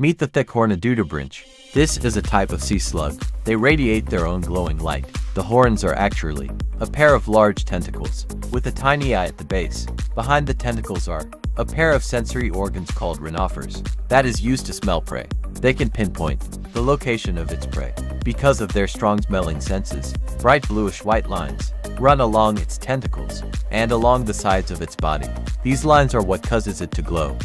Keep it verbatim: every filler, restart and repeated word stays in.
Meet the thick-horned dudibranch. This is a type of sea slug. They radiate their own glowing light. The horns are actually a pair of large tentacles, with a tiny eye at the base. Behind the tentacles are a pair of sensory organs called rhinophores that is used to smell prey. They can pinpoint the location of its prey because of their strong smelling senses. Bright bluish-white lines run along its tentacles and along the sides of its body. These lines are what causes it to glow.